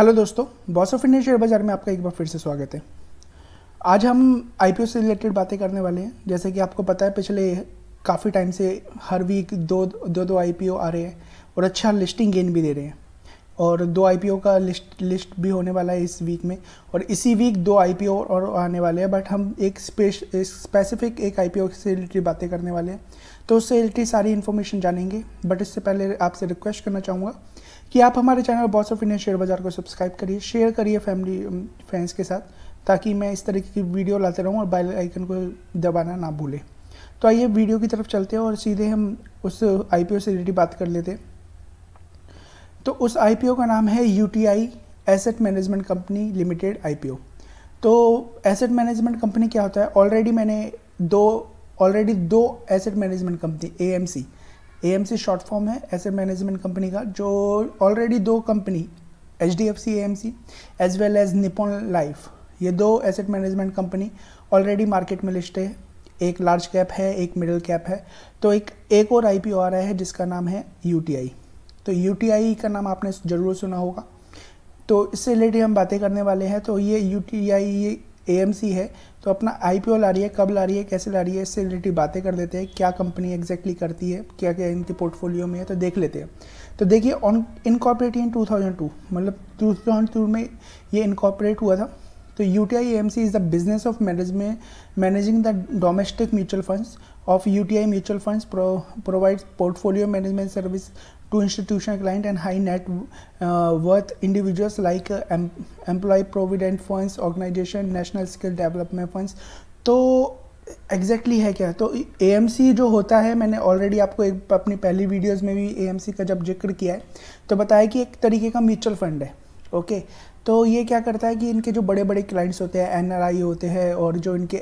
Hello दोस्तों, boss of India share बाज़ार में आपका एक बार फिर से स्वागत है। आज हम आईपीओ से रिलेटेड बातें करने वाले हैं। जैसे कि आपको पता है, पिछले काफ़ी टाइम से हर वीक दो आईपीओ आ रहे हैं और अच्छा लिस्टिंग गेन भी दे रहे हैं। और दो आईपीओ का लिस्ट भी होने वाला है इस वीक में, और इसी वीक दो आईपीओ और आने वाले हैं। बट हम एक स्पेसिफिक एक आईपीओ से रिलेटेड बातें करने वाले हैं, तो उससे रिलेटेड सारी इन्फॉर्मेशन जानेंगे। बट इससे पहले आपसे रिक्वेस्ट करना चाहूँगा कि आप हमारे channel boss of India share बाज़ार को सब्सक्राइब करिए, शेयर करिए फैमिली फ्रेंड्स के साथ, ताकि मैं इस तरीके की वीडियो लाते रहूँ और बेल आइकन को दबाना ना भूलें। तो आइए वीडियो की तरफ चलते हैं और सीधे हम उस आईपीओ से रिलेटेड बात कर लेते हैं। तो उस आईपीओ का नाम है UTI asset management company limited IPO. तो एसेट मैनेजमेंट कंपनी क्या होता है? ऑलरेडी दो asset management company AMC short form है एसेट मैनेजमेंट कंपनी का, जो ऑलरेडी दो company HDFC AMC as well as Nippon Life, ये दो asset management company already market में लिस्ट है। एक लार्ज कैप है, एक मिडिल कैप है। तो एक और आईपीओ आ रहा है जिसका नाम है यूटीआई। तो यूटीआई का नाम आपने ज़रूर सुना होगा, तो इससे रिलेटेड हम बातें करने वाले हैं। तो ये यूटीआई एएमसी है, तो अपना आईपीओ ला रही है। कब ला रही है, कैसे ला रही है, इससे रिलेटेड बातें कर लेते हैं। क्या कंपनी एग्जैक्टली करती है, क्या क्या इनके पोर्टफोलियो में है, तो देख लेते हैं। तो देखिए, इनकॉर्पोरेट इन 2002, मतलब 2002 में ये इनकॉर्पोरेट हुआ था। तो UTI AMC is the business of managing the domestic mutual funds of UTI mutual funds, provides portfolio management service to institutional client and high net worth individuals like employee provident funds, organization, national skill development funds। तो exactly है क्या? तो AMC जो होता है, मैंने already आपको अपनी पहली वीडियोस में भी एएमसी का जब जिक्र किया है तो बताया कि एक तरीके का म्यूचुअल फंड है। ओके, तो ये क्या करता है कि इनके जो बड़े बड़े क्लाइंट्स होते हैं, एनआरआई होते हैं, और जो इनके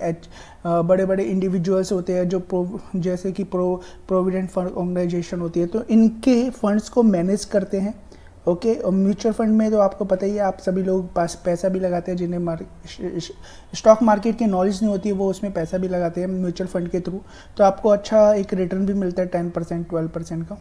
बड़े बड़े इंडिविजुअल्स होते हैं, जो जैसे कि प्रोविडेंट फंड ऑर्गेनाइजेशन होती है, तो इनके फंड्स को मैनेज करते हैं। ओके, और म्यूचुअल फंड में तो आपको पता ही है, आप सभी लोग पास पैसा भी लगाते हैं। जिन्हें स्टॉक मार्केट की नॉलेज नहीं होती है, वो उसमें पैसा भी लगाते हैं म्यूचुअल फंड के थ्रू। तो आपको अच्छा एक रिटर्न भी मिलता है 10% 12% का।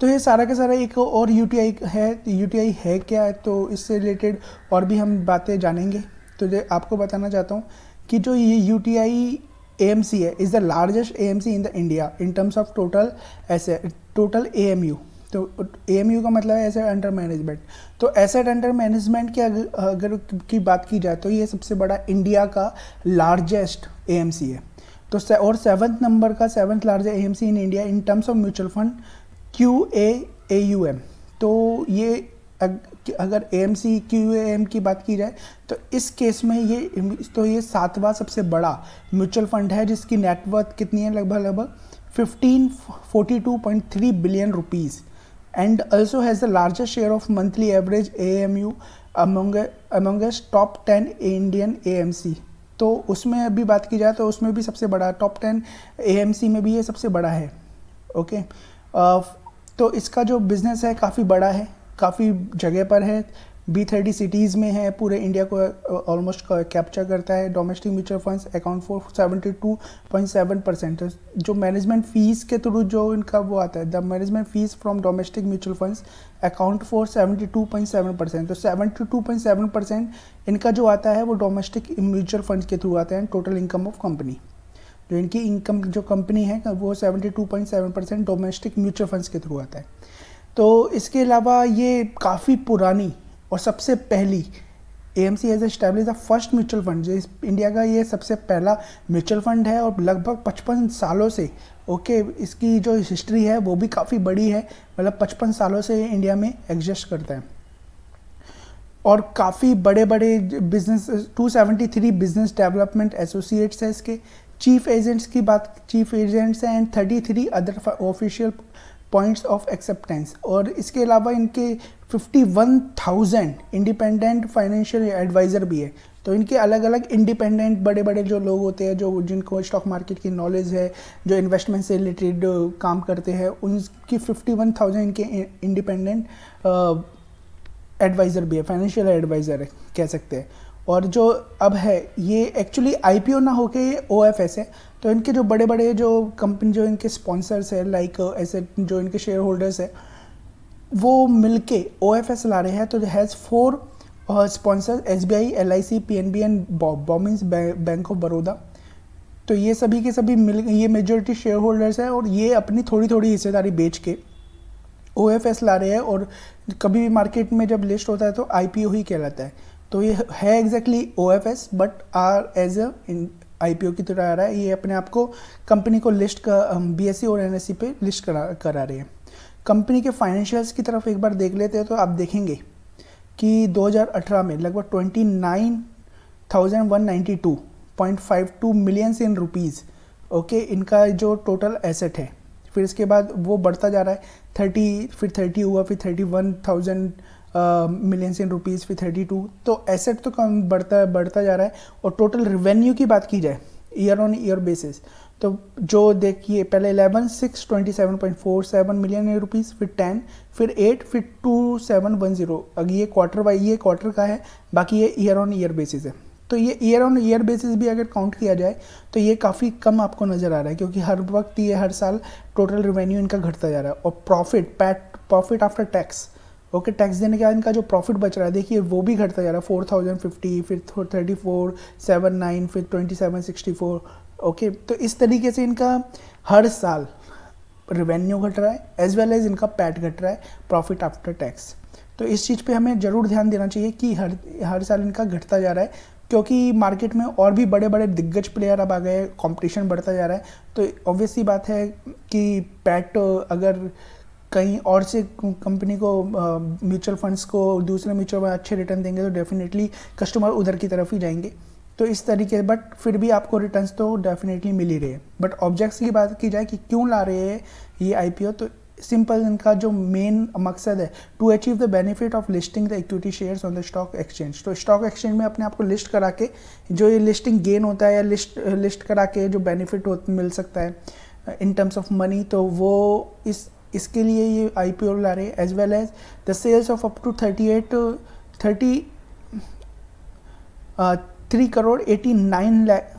तो ये सारा का सारा एक और यूटीआई है। यूटीआई है क्या, तो इससे रिलेटेड और भी हम बातें जानेंगे। तो ये आपको बताना चाहता हूँ कि जो ये यूटीआई एएमसी है is the largest AMC in the India in terms of total AMU. तो एएमयू का मतलब है एसेट अंडर मैनेजमेंट। तो एसेट अंडर मैनेजमेंट की अगर की बात की जाए तो ये सबसे बड़ा इंडिया का लार्जेस्ट एएमसी है। तो और seventh largest AMC in India in terms of mutual fund QAAUM। तो ये अगर AMC QAAM की बात की जाए तो इस केस में ये 7वां सबसे बड़ा म्यूचुअल फंड है, जिसकी नेटवर्थ कितनी है, लगभग 1542.3 billion rupees, and also has the largest share of monthly average AMU amongst top 10 Indian AMC। तो उसमें अभी बात की जाए तो उसमें भी सबसे बड़ा, टॉप 10 AMC में भी ये सबसे बड़ा है। ओके, तो इसका जो बिज़नेस है काफ़ी बड़ा है, काफ़ी जगह पर है, 30 सिटीज़ में है, पूरे इंडिया को ऑलमोस्ट कैप्चर करता है। Domestic mutual funds account for 72.7%। जो मैनेजमेंट फ़ीस के थ्रू जो इनका वो आता है, the management fees from domestic mutual funds account for 72.7%। तो 72.7% इनका जो आता है वो डोमेस्टिक म्यूचुअल फंड्स के थ्रू आता है। टोटल इनकम ऑफ कंपनी, जो इनकी इनकम जो कंपनी है वो 72.7% डोमेस्टिक म्यूचुअल फंड्स के थ्रू आता है। तो इसके अलावा ये काफ़ी पुरानी और सबसे पहली AMC has establish the first mutual fund. India का ये सबसे पहला म्यूचुअल फंड है, और लगभग 55 सालों से, ओके, इसकी जो हिस्ट्री है वो भी काफ़ी बड़ी है, मतलब 55 सालों से इंडिया में एग्जिस्ट करता है। और काफ़ी बड़े बड़े बिजनेस, 273 बिजनेस डेवलपमेंट एसोसिएट्स है इसके, चीफ एजेंट्स हैं, and 33 other official points of acceptance. और इसके अलावा इनके 51,000 इंडिपेंडेंट फाइनेंशियल एडवाइज़र भी है। तो इनके अलग अलग इंडिपेंडेंट बड़े बड़े जो लोग होते हैं, जो जिनको स्टॉक मार्केट की नॉलेज है, जो इन्वेस्टमेंट से रिलेटेड काम करते हैं, उनकी 51,000 इनके इंडिपेंडेंट एडवाइज़र भी है, फाइनेंशियल एडवाइज़र कह सकते हैं। और जो अब है ये एक्चुअली आईपीओ ना होके ये ओएफएस है। तो इनके जो बड़े बड़े जो कंपनी, जो इनके स्पॉन्सर्स है, लाइक ऐसे जो इनके शेयर होल्डर्स है, वो मिलके ओएफएस ला रहे हैं तो has 4 sponsors SBI, LIC, PNB and बॉ मीन्स बैंक ऑफ बड़ौदा। तो ये सभी के सभी मिल ये मेजॉरिटी शेयर होल्डर्स हैं और ये अपनी थोड़ी थोड़ी हिस्सेदारी बेच के ओएफएस ला रहे हैं और कभी भी मार्केट में जब लिस्ट होता है तो आईपीओ ही कहलाता है। तो ये है exactly OFS but are as a IPO की तरह आ रहा है। ये अपने आप को कंपनी को लिस्ट का बीएसई और एनएसई पे लिस्ट करा रहे हैं। कंपनी के फाइनेंशियल्स की तरफ एक बार देख लेते हैं तो आप देखेंगे कि 2018 में लगभग 29,192.52 मिलियंस इन रुपीज़ ओके इनका जो टोटल एसेट है। फिर इसके बाद वो बढ़ता जा रहा है 30, फिर 30 हुआ, फिर 31,000 मिलियंस इन रुपीज़, फिर 32। तो एसेट तो कम बढ़ता जा रहा है। और टोटल रेवेन्यू की बात की जाए ईयर ऑन ईयर बेसिस तो जो देखिए पहले 11,627.47 मिलियन रुपीज़, फिर 10, फिर 8, फिर 2710। अगर ये क्वार्टर का है, बाकी ये ईयर ऑन ईयर बेसिस है। तो ये ईयर ऑन ईयर बेसिस भी अगर काउंट किया जाए तो ये काफ़ी कम आपको नज़र आ रहा है क्योंकि हर वक्त ये हर साल टोटल रेवेन्यू इनका घटता जा रहा है। और profit after tax okay tax देने के बाद इनका जो प्रॉफिट बच रहा है देखिए वो भी घटता जा रहा है 4,050, फिर 34,79, फिर 2764 ओके। तो इस तरीके से इनका हर साल रेवेन्यू घट रहा है एज वेल एज इनका पैट घट रहा है प्रॉफिट आफ्टर टैक्स। तो इस चीज़ पे हमें ज़रूर ध्यान देना चाहिए कि हर साल इनका घटता जा रहा है क्योंकि मार्केट में और भी बड़े बड़े दिग्गज प्लेयर अब आ गए, कंपटीशन बढ़ता जा रहा है। तो ऑब्वियसली बात है कि पैट अगर कहीं और से कंपनी को म्यूचुअल फंड्स को दूसरे म्यूचुअल में अच्छे रिटर्न देंगे तो डेफिनेटली कस्टमर उधर की तरफ ही जाएंगे। तो इस तरीके बट फिर भी आपको रिटर्न्स तो डेफिनेटली मिल ही रहे हैं। बट ऑब्जेक्ट्स की बात की जाए कि क्यों ला रहे हैं ये आईपीओ तो सिंपल इनका जो मेन मकसद है to achieve the benefit of listing the equity shares on the stock exchange. तो स्टॉक एक्सचेंज में अपने आप को लिस्ट करा के जो ये लिस्टिंग गेन होता है या लिस्ट करा के जो बेनिफिट मिल सकता है इन टर्म्स ऑफ मनी तो वो इसके लिए ये आईपीओ ला रहे हैं। As well as the sales of up to 3 crore 89 lakh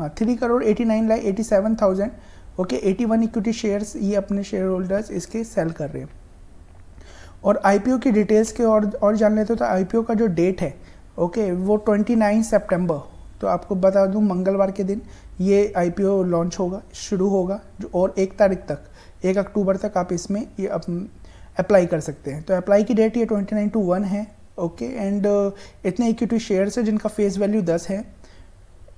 87,000 okay 81 equity shares ये अपने शेयर होल्डर्स इसके सेल कर रहे हैं। और आईपीओ की डिटेल्स के और जान लेते हो तो आईपीओ का जो डेट है ओके वो 29 सितंबर। तो आपको बता दूं मंगलवार के दिन ये आईपीओ लॉन्च होगा शुरू होगा और 1 अक्टूबर तक आप इसमें ये अप्लाई कर सकते हैं। तो अप्लाई की डेट ये 29/1 है ओके एंड इतने इक्विटी शेयर्स है जिनका फेस वैल्यू 10 है।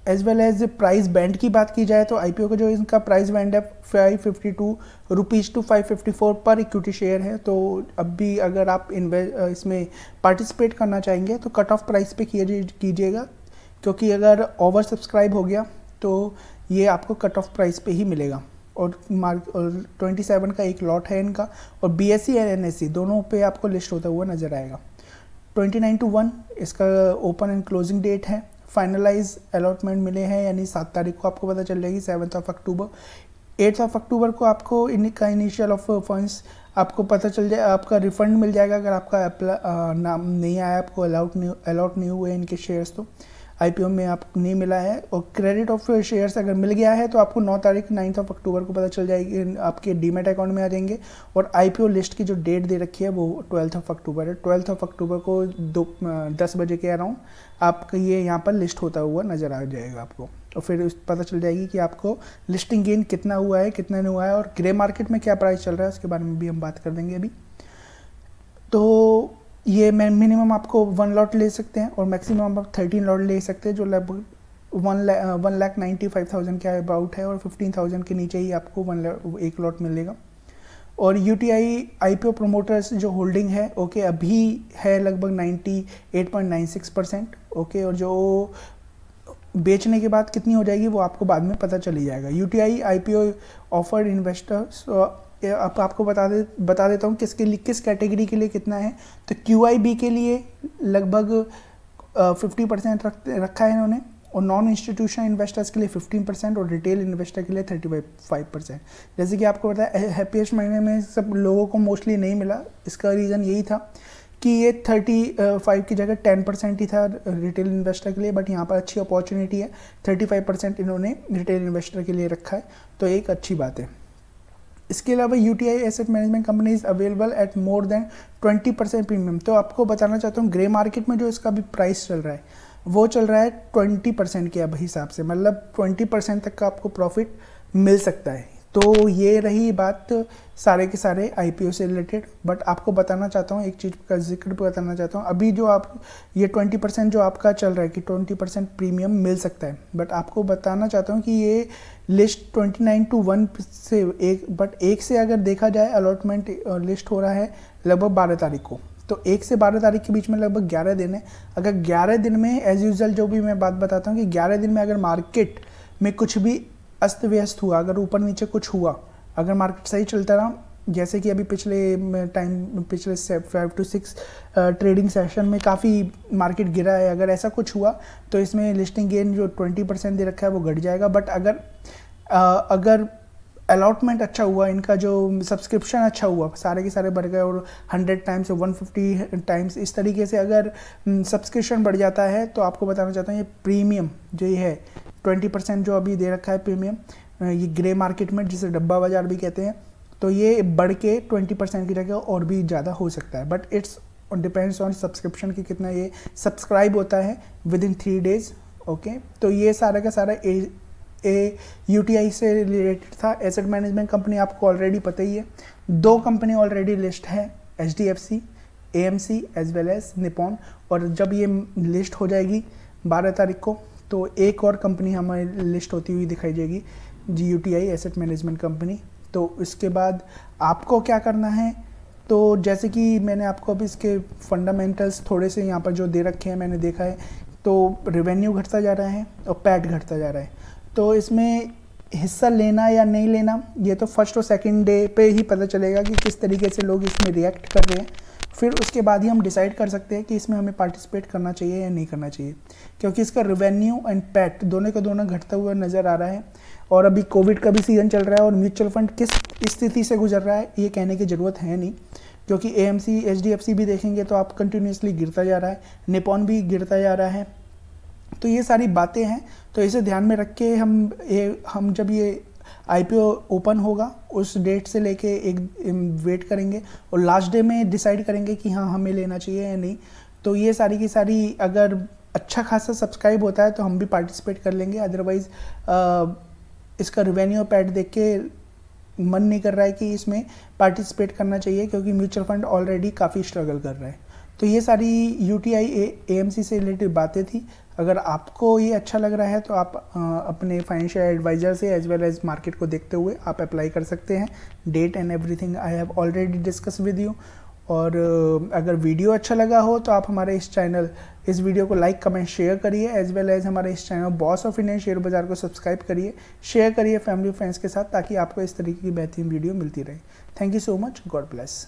As well as price band की बात की जाए तो आईपीओ का जो इनका प्राइस बैंड है 552 रुपीज़ टू 554 पर इक्विटी शेयर है। तो अब भी अगर आप इसमें पार्टिसिपेट करना चाहेंगे तो कट ऑफ प्राइस पे कीजिएगा क्योंकि अगर ओवर सब्सक्राइब हो गया तो ये आपको कट ऑफ प्राइस पे ही मिलेगा। और 27 का एक लॉट है इनका और बीएसई और एनएसई दोनों पे आपको लिस्ट होता हुआ नज़र आएगा। 29/1 इसका ओपन एंड क्लोजिंग डेट है। फाइनलाइज अलॉटमेंट मिले हैं यानी 7 तारीख को आपको पता चल जाएगी 7 अक्टूबर। 8 अक्टूबर को आपको इनका इनिशियल ऑफ फंड्स आपको पता चल जाए आपका रिफंड मिल जाएगा अगर आपका नाम नहीं आया आपको अलॉट नहीं हुए इनके शेयर्स तो आईपीओ में आपको नहीं मिला है। और क्रेडिट ऑफ शेयर्स अगर मिल गया है तो आपको 9 अक्टूबर को पता चल जाएगी आपके डीमेट अकाउंट में आ जाएंगे। और आईपीओ लिस्ट की जो डेट दे रखी है वो 12 अक्टूबर है। 12 अक्टूबर को 10 बजे के अराउंड आपका ये यहाँ पर लिस्ट होता हुआ नज़र आ जाएगा आपको। और फिर पता चल जाएगी कि आपको लिस्टिंग गेन कितना हुआ है कितना नहीं हुआ है और ग्रे मार्केट में क्या प्राइस चल रहा है उसके बारे में भी हम बात कर देंगे अभी। तो ये मिनिमम आपको 1 लॉट ले सकते हैं और मैक्सिमम आप 13 लॉट ले सकते हैं जो लगभग 1,95,000 के अबाउट है और 15,000 के नीचे ही आपको 1 लॉट मिलेगा। और यूटीआई आईपीओ प्रोमोटर्स जो होल्डिंग है ओके अभी है लगभग 98.96% ओके और जो बेचने के बाद कितनी हो जाएगी वो आपको बाद में पता चली जाएगा। यूटीआई आईपीओ ऑफर्ड इन्वेस्टर्स आपको बता देता हूँ किसके लिए किस कैटेगरी के लिए कितना है। तो QIB के लिए लगभग 50% रखा है इन्होंने और नॉन इंस्टीट्यूशनल इन्वेस्टर्स के लिए 15% और रिटेल इन्वेस्टर के लिए 35%। जैसे कि आपको पता है हैप्पीएस्ट महीने में सब लोगों को मोस्टली नहीं मिला। इसका रीज़न यही था कि ये 35 की जगह 10% ही था रिटेल इन्वेस्टर के लिए बट यहाँ पर अच्छी अपॉर्चुनिटी है 35% इन्होंने रिटेल इन्वेस्टर के लिए रखा है तो एक अच्छी बात है। इसके अलावा UTI asset management companies available at more than 20% premium. तो आपको बताना चाहता हूँ ग्रे मार्केट में जो इसका भी प्राइस चल रहा है वो चल रहा है 20% के अब हिसाब से, मतलब 20% तक का आपको प्रॉफिट मिल सकता है। तो ये रही बात सारे के सारे आईपीओ से रिलेटेड। बट आपको बताना चाहता हूँ एक चीज़ का जिक्र बताना चाहता हूँ, अभी जो आप ये 20% जो आपका चल रहा है कि 20% प्रीमियम मिल सकता है, बट आपको बताना चाहता हूँ कि ये लिस्ट 29/1 से एक से अगर देखा जाए अलॉटमेंट लिस्ट हो रहा है लगभग 12 तारीख को, तो 1 से 12 तारीख के बीच में लगभग 11 दिन है। अगर 11 दिन में एज़ यूजल जो भी मैं बात बताता हूँ कि 11 दिन में अगर मार्केट में कुछ भी अस्त व्यस्त हुआ, अगर ऊपर नीचे कुछ हुआ, अगर मार्केट सही चलता रहा जैसे कि अभी पिछले 5 to 6 ट्रेडिंग सेशन में काफ़ी मार्केट गिरा है, अगर ऐसा कुछ हुआ तो इसमें लिस्टिंग गेन जो 20% दे रखा है वो घट जाएगा। बट अगर अगर अलॉटमेंट अच्छा हुआ, इनका जो सब्सक्रिप्शन अच्छा हुआ, सारे के सारे बढ़ गए और 100 टाइम्स 150 टाइम्स इस तरीके से अगर सब्सक्रिप्शन बढ़ जाता है, तो आपको बताना चाहता हूँ ये प्रीमियम जो ये है 20% जो अभी दे रखा है प्रीमियम, ये ग्रे मार्केट में जिसे डब्बा बाजार भी कहते हैं, तो ये बढ़ के 20% की जगह और भी ज़्यादा हो सकता है। But it's depends on subscription कि कितना ये सब्सक्राइब होता है विद इन 3 days। ओके, तो ये सारा का सारा यूटीआई से रिलेटेड था। एसेट मैनेजमेंट कंपनी आपको ऑलरेडी पता ही है, 2 कंपनी ऑलरेडी लिस्ट है, HDFC AMC as well as Nippon. और जब ये लिस्ट हो जाएगी 12 तारीख को, तो एक और कंपनी हमारी लिस्ट होती हुई दिखाई देगी जी, यूटीआई एसेट मैनेजमेंट कंपनी। तो इसके बाद आपको क्या करना है, तो जैसे कि मैंने आपको अभी इसके फंडामेंटल्स थोड़े से यहाँ पर जो दे रखे हैं मैंने देखा है, तो रेवेन्यू घटता जा रहा है और पैट घटता जा रहा है। तो इसमें हिस्सा लेना या नहीं लेना ये तो फर्स्ट और सेकंड डे पे ही पता चलेगा कि किस तरीके से लोग इसमें रिएक्ट कर रहे हैं, फिर उसके बाद ही हम डिसाइड कर सकते हैं कि इसमें हमें पार्टिसिपेट करना चाहिए या नहीं करना चाहिए, क्योंकि इसका रेवेन्यू एंड पैट दोनों का दोनों घटता हुआ नज़र आ रहा है। और अभी कोविड का भी सीज़न चल रहा है और म्यूचुअल फंड किस स्थिति से गुजर रहा है ये कहने की ज़रूरत है नहीं, क्योंकि AMC HDFC भी देखेंगे तो आप कंटिन्यूसली गिरता जा रहा है, निपॉन भी गिरता जा रहा है। तो ये सारी बातें हैं, तो इसे ध्यान में रख के हम जब ये IPO ओपन होगा उस डेट से लेके एक वेट करेंगे और लास्ट डे में डिसाइड करेंगे कि हाँ हमें लेना चाहिए या नहीं। तो ये सारी की सारी अगर अच्छा खासा सब्सक्राइब होता है तो हम भी पार्टिसिपेट कर लेंगे, अदरवाइज़ इसका रिवेन्यू पैड देख के मन नहीं कर रहा है कि इसमें पार्टिसिपेट करना चाहिए, क्योंकि म्यूचुअल फंड ऑलरेडी काफ़ी स्ट्रगल कर रहा है। तो ये सारी UTI AMC से रिलेटेड बातें थी। अगर आपको ये अच्छा लग रहा है तो आप अपने फाइनेंशियल एडवाइज़र से एज वेल एज मार्केट को देखते हुए आप अप्लाई कर सकते हैं। Date and everything I have already discuss with you. और अगर वीडियो अच्छा लगा हो तो आप हमारे इस वीडियो को लाइक कमेंट शेयर करिए, एज वेल एज हमारे इस channel boss of Indian share बाज़ार को सब्सक्राइब करिए, शेयर करिए फैमिली फ्रेंड्स के साथ, ताकि आपको इस तरीके की बेहतरीन वीडियो मिलती रहे। Thank you so much, God bless.